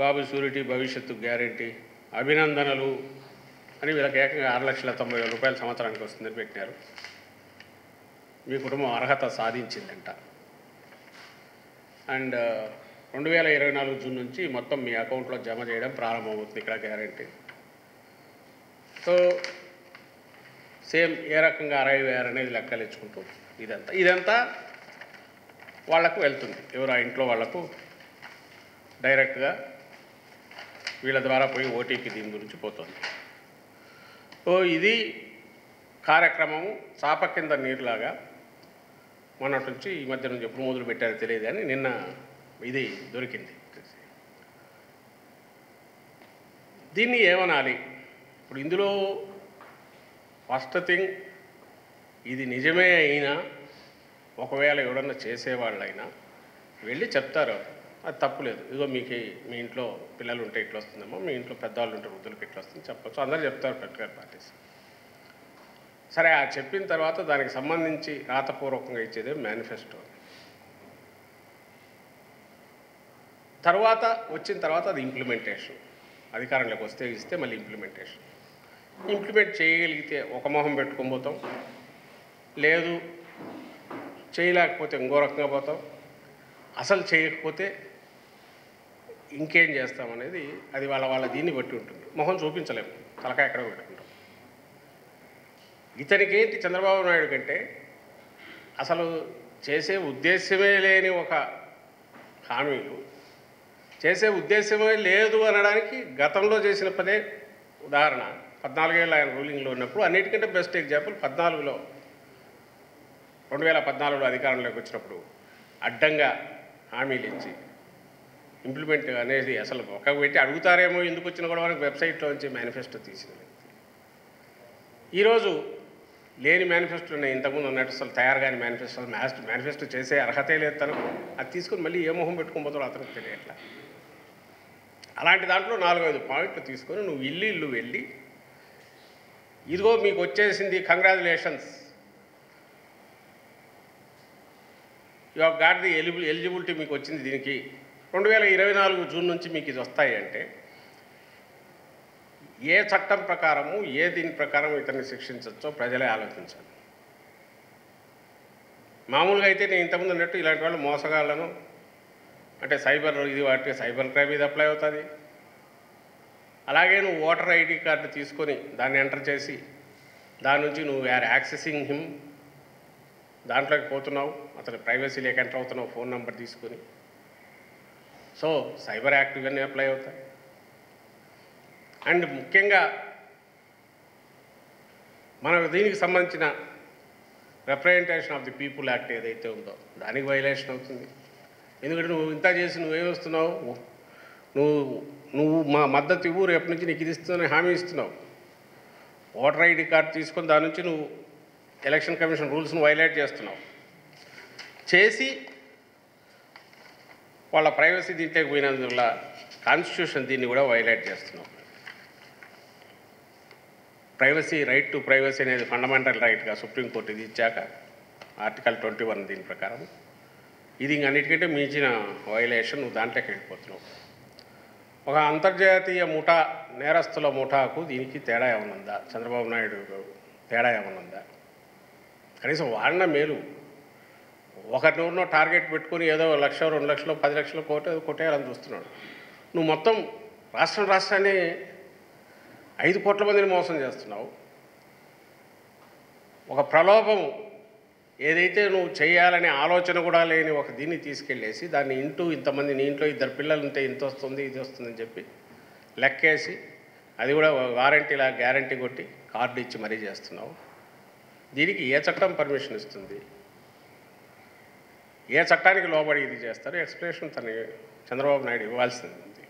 బాబు surety భవిష్యత్తు guarantee అభినందనలు అని వీళ్ళకి ఏకంగా 6,90,000 రూపాయలు సంవత్సరానికి వస్తుందని పెట్టినారు. మీ కుటుంబం అర్హత సాధించిందంట. అండ్ 2024 జూన్ నుంచి మొత్తం మీ అకౌంట్లో జమ చేయడం ప్రారంభమవుతుంది ఇక్కడ గ్యారెంటీ. సో సేమ్ ఏ రకంగా 60,000 అనేది లెక్కలు ఇచ్చుకుంటుంది. ఇదంతా వాళ్లకు వెళ్తుంది, ఎవరు ఆ ఇంట్లో వాళ్లకు డైరెక్ట్గా వీళ్ళ ద్వారా పోయి ఓటీపీ దీని గురించి పోతుంది. సో ఇది కార్యక్రమము చాప కింద నీరులాగా మొన్నటి నుంచి ఈ మధ్య నుంచి ఎప్పుడు మొదలు పెట్టారో తెలియదు అని నిన్న ఇది దొరికింది. దీన్ని ఏమనాలి ఇప్పుడు? ఇందులో ఫస్ట్ థింగ్, ఇది నిజమే అయినా ఒకవేళ ఎవడన్నా చేసేవాళ్ళైనా వెళ్ళి చెప్తారు, అది తప్పులేదు. ఇదిగో మీకు మీ ఇంట్లో పిల్లలు ఉంటే ఇట్లా వస్తుందేమో, మీ ఇంట్లో పెద్దవాళ్ళు ఉంటే వృద్ధులకు ఇట్లా వస్తుంది చెప్పచ్చు. అందరూ చెప్తారు పెట్టుకారు పార్టీస్. సరే, ఆ చెప్పిన తర్వాత దానికి సంబంధించి రాతపూర్వకంగా ఇచ్చేదే మేనిఫెస్టో. తర్వాత వచ్చిన తర్వాత అది ఇంప్లిమెంటేషన్, అధికారంలోకి వస్తే ఇస్తే మళ్ళీ ఇంప్లిమెంటేషన్. ఇంప్లిమెంట్ చేయగలిగితే ఒక మొహం పెట్టుకోబోతాం, లేదు చేయలేకపోతే ఇంకో రకంగా పోతాం, అసలు చేయకపోతే ఇంకేం చేస్తామనేది అది వాళ్ళ దీన్ని బట్టి ఉంటుంది. మొహం చూపించలేము, తలకాయ ఎక్కడో పెట్టుకుంటాం. ఇతనికేంటి చంద్రబాబు నాయుడు కంటే అసలు చేసే ఉద్దేశమే లేని ఒక హామీలు చేసే ఉద్దేశమే లేదు అనడానికి గతంలో చేసిన పదే ఉదాహరణ. 14 ఏళ్ళు ఆయన రూలింగ్లో ఉన్నప్పుడు అన్నిటికంటే బెస్ట్ ఎగ్జాంపుల్ 2014లో అధికారంలోకి వచ్చినప్పుడు అడ్డంగా హామీలు ఇచ్చి ఇంప్లిమెంట్ అనేది అసలు ఒక పెట్టి అడుగుతారేమో ఎందుకు వచ్చినా కూడా మనకు వెబ్సైట్లో నుంచి మేనిఫెస్టో తీసిన. ఈరోజు లేని మేనిఫెస్టో ఉన్నాయి, ఇంతకుముందు ఉన్నట్టు అసలు తయారు కాని మేనిఫెస్టో. మేనిఫెస్టో చేసే అర్హతే లేదు తనకు, అది తీసుకుని మళ్ళీ ఏ మొహం పెట్టుకోబోతాడో అతనికి తెలియట్లా. అలాంటి దాంట్లో 4-5 పాయింట్లు తీసుకొని నువ్వు ఇల్లు వెళ్ళి ఇదిగో మీకు వచ్చేసింది, congratulations, you have got the eligibility, మీకు వచ్చింది, దీనికి 2024 జూన్ నుంచి మీకు ఇది వస్తాయి అంటే ఏ చట్టం ప్రకారము ఏ దీని ప్రకారం ఇతన్ని శిక్షించవచ్చో ప్రజలే ఆలోచించాలి. మామూలుగా అయితే నేను ఇంతకుముందు అన్నట్టు ఇలాంటి వాళ్ళు మోసగాళ్లను అంటే సైబర్ ఇది వాటి సైబర్ క్రైమ్ ఇది అప్లై అవుతుంది. అలాగే నువ్వు ఓటర్ ఐడి కార్డు తీసుకొని దాన్ని ఎంటర్ చేసి దాని నుంచి నువ్వు ఆర్ యాక్సెసింగ్ హిమ్, దాంట్లోకి పోతున్నావు, అతని ప్రైవసీ లేక ఎంటర్ అవుతున్నావు ఫోన్ నెంబర్ తీసుకొని. సో సైబర్ యాక్ట్ ఇవన్నీ అప్లై అవుతాయి. అండ్ ముఖ్యంగా మనకు దీనికి సంబంధించిన representation of the people act ఏదైతే ఉందో దానికి వైలేషన్ అవుతుంది. ఎందుకంటే నువ్వు ఇంత చేసి నువ్వేమిస్తున్నావు, నువ్వు మా మద్దతు ఇవ్వు, రేపు నుంచి నీకు ఇది ఇస్తున్నావు, హామీ ఇస్తున్నావు. ఓటర్ ఐడి కార్డు తీసుకొని దాని నుంచి నువ్వు ఎలక్షన్ కమిషన్ రూల్స్ను వైలేట్ చేస్తున్నావు, చేసి వాళ్ళ ప్రైవసీ దీంట్లోకి పోయినందువల్ల కాన్స్టిట్యూషన్ దీన్ని కూడా వైలేట్ చేస్తున్నావు. ప్రైవసీ, రైట్ టు ప్రైవసీ అనేది ఫండమెంటల్ రైట్గా సుప్రీంకోర్టు ఇది ఇచ్చాక ఆర్టికల్ 21 దీని ప్రకారం ఇది అన్నిటికంటే మించిన వైలేషన్, నువ్వు దాంట్లోకి వెళ్ళిపోతున్నావు. ఒక అంతర్జాతీయ ముఠా, నేరస్తుల ముఠాకు దీనికి తేడా ఏమనుందా? చంద్రబాబు నాయుడు తేడా ఏమనుందా? కనీసం వాడిన మేలు. ఒకరినో టార్గెట్ పెట్టుకుని ఏదో 1,00,000, 2,00,000, 10,00,000 కొట్టేయాలని చూస్తున్నాడు. నువ్వు మొత్తం రాష్ట్రాన్ని 5 కోట్ల మందిని మోసం చేస్తున్నావు. ఒక ప్రలోభము ఏదైతే నువ్వు చేయాలనే ఆలోచన కూడా లేని ఒక దీన్ని తీసుకెళ్ళేసి దాన్ని ఇంటూ ఇంతమంది, నీ ఇంట్లో 2 పిల్లలు ఉంటే ఇంత వస్తుంది ఇది వస్తుందని చెప్పి లెక్కేసి అది కూడా వారంటీలా గ్యారంటీ కొట్టి కార్డు ఇచ్చి మరీ చేస్తున్నావు. దీనికి ఏ చట్టం పర్మిషన్ ఇస్తుంది? ఏ చట్టానికి లోబడి ఇది చేస్తారు? ఎక్స్ప్లెనేషన్ తనకి చంద్రబాబు నాయుడు ఇవ్వాల్సింది.